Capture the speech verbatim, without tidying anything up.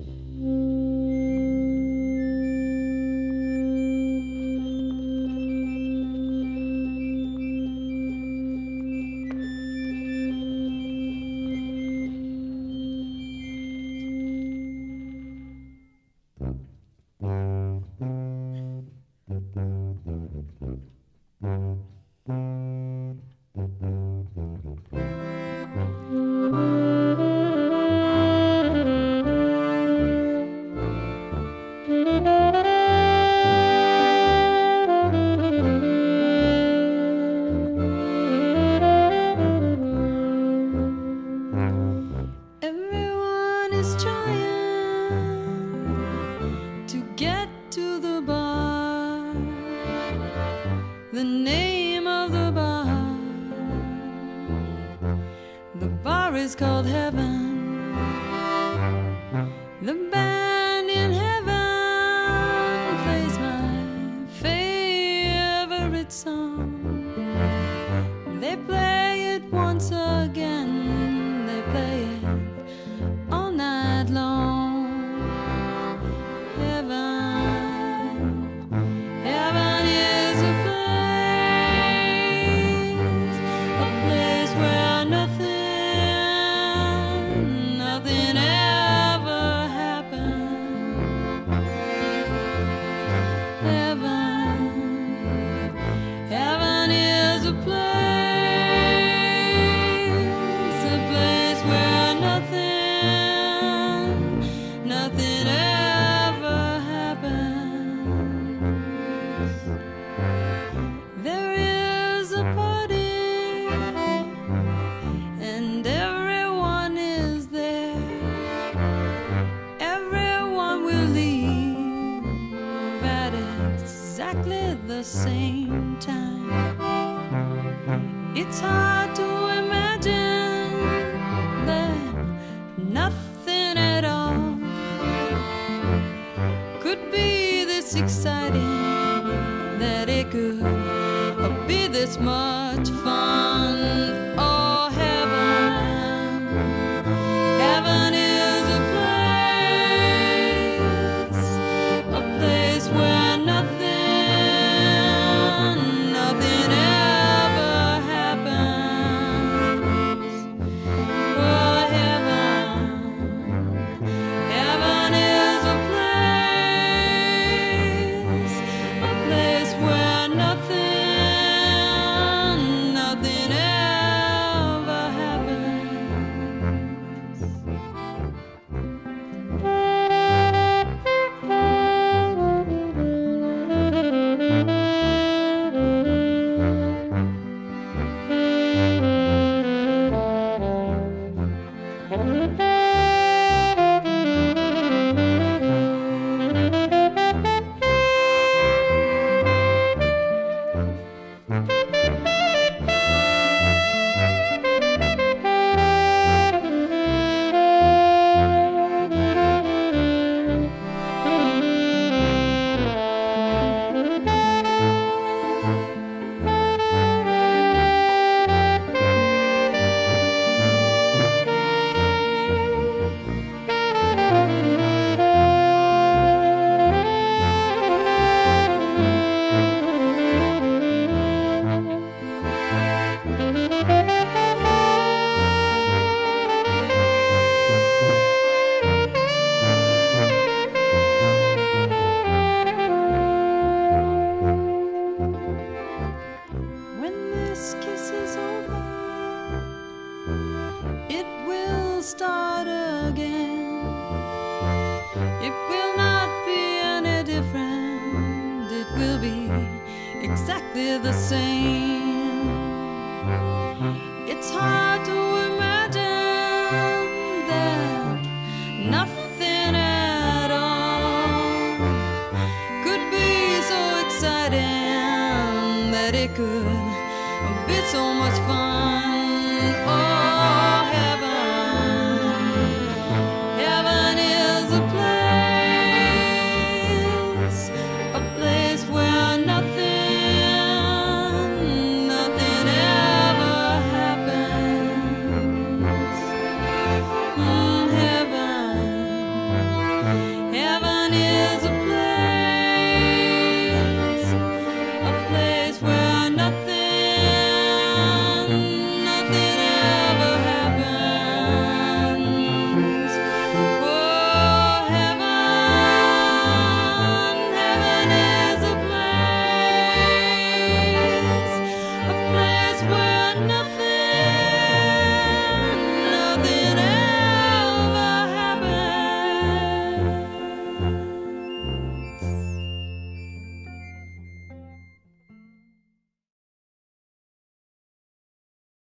The name of the bar, the bar is called heaven. The band in heaven plays my favorite song. They play it once again, they play it all night long. The same time, it's hard to imagine that nothing at all could be this exciting, that it could be this much fun. Oh, heaven, heaven is a place, a place where nothing will be exactly the same. It's hard.